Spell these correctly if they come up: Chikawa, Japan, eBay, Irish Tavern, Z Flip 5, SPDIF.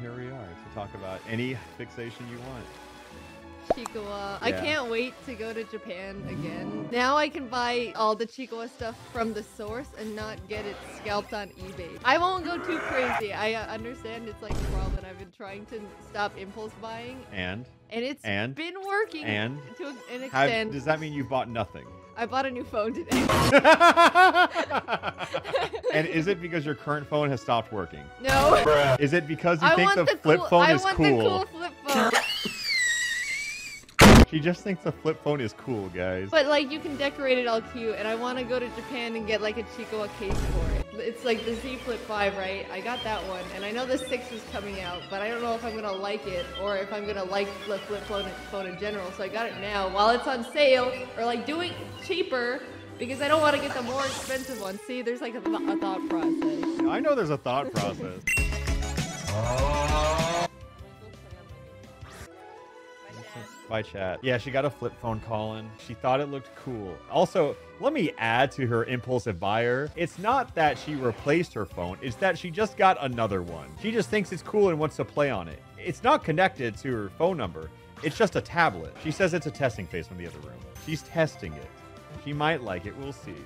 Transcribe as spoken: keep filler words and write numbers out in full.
here we are to talk about any fixation you want. Chikawa. Yeah. I can't wait to go to Japan again. Now I can buy all the Chikawa stuff from the source and not get it scalped on eBay. I won't go too crazy. I uh, understand it's like a problem. I've been trying to stop impulse buying. And? And it's and, been working and, to an extent. Have, does that mean you bought nothing? I bought a new phone today. And is it because your current phone has stopped working? No. Is it because you I think the, the flip cool, phone I is want cool? The cool flip phone. She just thinks a flip phone is cool, guys. But like, you can decorate it all cute, and I want to go to Japan and get like a Chikawa case for it. It's like the Z Flip five, right? I got that one, and I know the six is coming out, but I don't know if I'm gonna like it or if I'm gonna like the flip phone phone in general. So I got it now while it's on sale, or like doing cheaper, because I don't want to get the more expensive one. See, there's like a, th a thought process. I know there's a thought process. By chat. Yeah, she got a flip phone, Colin. She thought it looked cool. Also, let me add to her impulsive buyer. It's not that she replaced her phone. It's that she just got another one. She just thinks it's cool and wants to play on it. It's not connected to her phone number. It's just a tablet. She says it's a testing phase from the other room. She's testing it. She might like it. We'll see.